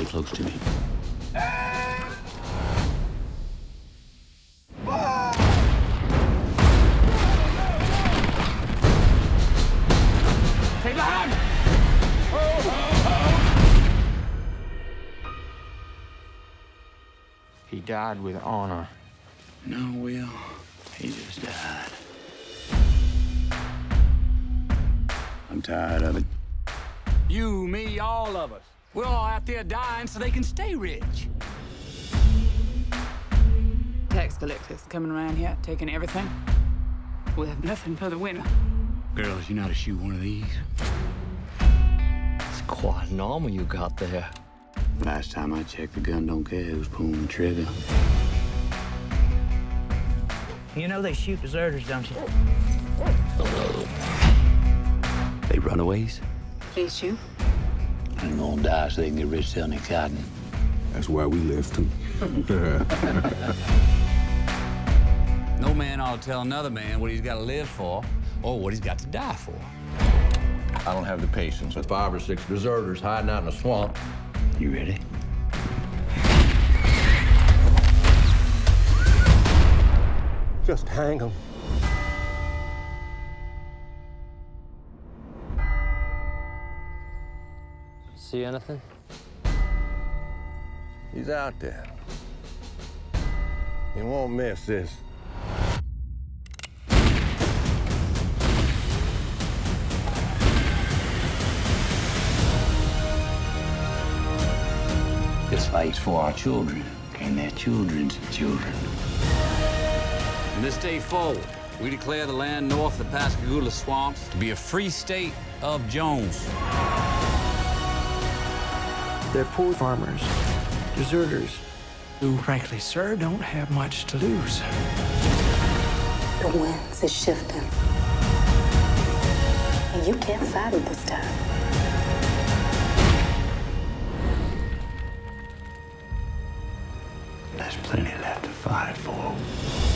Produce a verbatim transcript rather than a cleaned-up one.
Stay close to me. Take the hand! He died with honor. No, Will. He just died. I'm tired of it. You, me, all of us. We're all out there dying so they can stay rich. Tax collectors coming around here, taking everything. We have nothing for the winter. Girls, you know how to shoot one of these? It's quite an armor you got there. Last time I checked, the gun don't care who's pulling the trigger. You know they shoot deserters, don't you? They runaways? Please, you. I'm gonna die so they can get rich selling their cotton. That's why we left them. No man ought to tell another man what he's got to live for or what he's got to die for. I don't have the patience with five or six deserters hiding out in a swamp. You ready? Just hang them. See anything? He's out there. You won't miss this. This fight's for our children and their children's children. From this day forward, we declare the land north of the Pascagoula swamps to be a free state of Jones. They're poor farmers, deserters, who, frankly, sir, don't have much to lose. The winds are shifting. And you can't fight it this time. There's plenty left to fight for.